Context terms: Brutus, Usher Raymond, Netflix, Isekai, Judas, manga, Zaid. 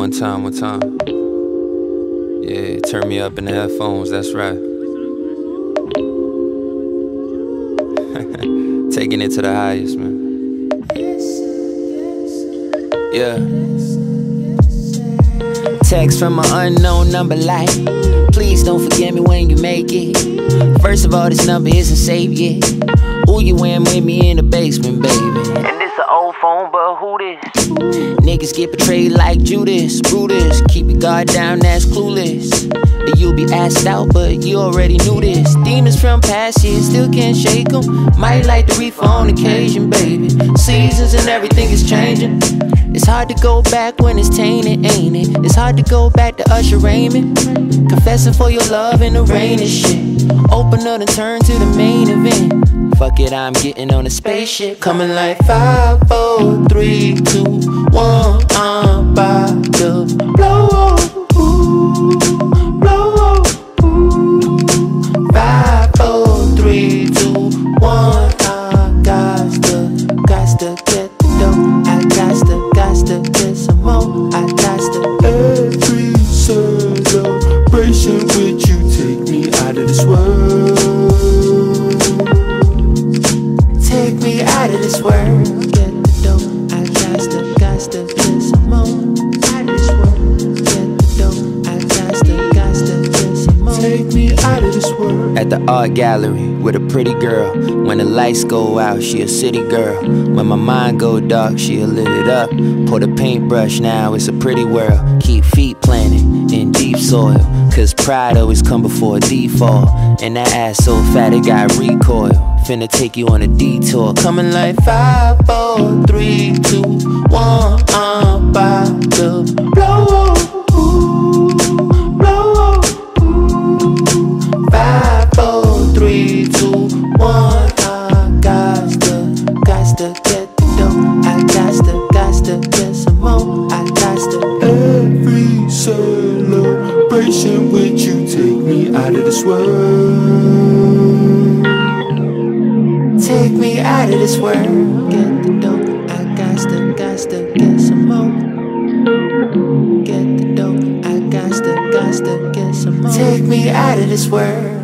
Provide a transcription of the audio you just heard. One time. Yeah, turn me up in the headphones, that's right. Taking it to the highest, man. Yeah. Text from an unknown number like, please don't forget me when you make it. First of all, this number isn't saved yet. Ooh, you in with me in the basement, baby. Old phone, but who this? Niggas get betrayed like Judas, Brutus. Keep your guard down, that's clueless. You'll be asked out, but you already knew this. Demons from past years still can't shake them. Might like the reefer on occasion, baby. Seasons and everything is changing. It's hard to go back when it's tainted, ain't it? It's hard to go back to Usher Raymond, confessing for your love in the rain and shit. Open up and turn to the main event. Fuck it, I'm getting on a spaceship. Coming like 5, 4, 3, 2, 1. I'm about to blow up, blow up. 5, 4, 3, 2, 1. I gots to get dough. I gots to get some more. I gots to. Every celebration with you take me out of this world. Take me out of this world. Get the dough. I gots to get some more. Out of this world. Get the dough. I gots to get some more. Take me out of this world. At the art gallery with a pretty girl. When the lights go out, she a city girl. When my mind go dark, she'll lit it up. Pour the paintbrush now, it's a pretty world. Keep feet planted in deep soil, 'cause pride always come before a default. And that ass so fat it got recoil. Finna take you on a detour. Coming like 5, 4, 3, 2, 1. I'm about to blow up, blow up. 5, 4, 3, 2, 1. I gots to get the dough. I gots to get some more. I gots to. Every celebration with you take me out of this world. Take me out of this world. Get the dough, I gots to get some more. Get the dough, I gots to get some more. Take me out of this world.